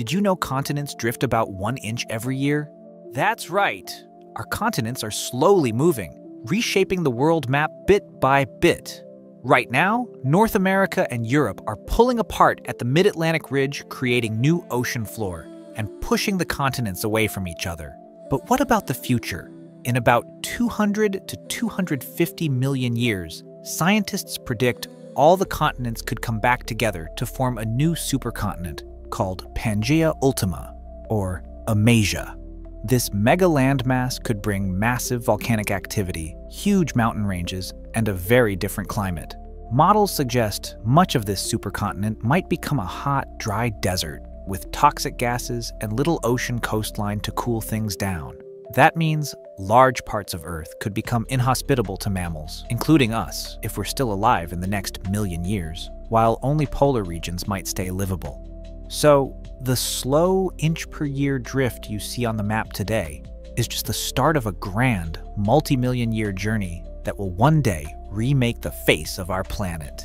Did you know continents drift about 1 inch every year? That's right! Our continents are slowly moving, reshaping the world map bit by bit. Right now, North America and Europe are pulling apart at the Mid-Atlantic Ridge, creating new ocean floor and pushing the continents away from each other. But what about the future? In about 200 to 250 million years, scientists predict all the continents could come back together to form a new supercontinent called Pangaea Ultima, or Amasia. This mega landmass could bring massive volcanic activity, huge mountain ranges, and a very different climate. Models suggest much of this supercontinent might become a hot, dry desert with toxic gases and little ocean coastline to cool things down. That means large parts of Earth could become inhospitable to mammals, including us, if we're still alive in the next million years, while only polar regions might stay livable. So, the slow inch-per-year drift you see on the map today is just the start of a grand, multi-million-year journey that will one day remake the face of our planet.